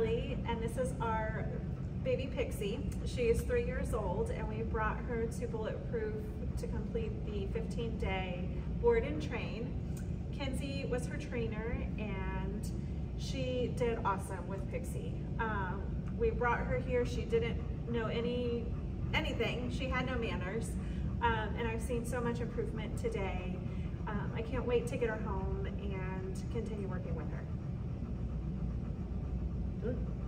Ellie, and this is our baby Pixie. She is 3 years old, and we brought her to Bulletproof to complete the 15-day board and train. Kenzie was her trainer, and she did awesome with Pixie. We brought her here. She didn't know anything. She had no manners, and I've seen so much improvement today. I can't wait to get her home and continue working with her. Good.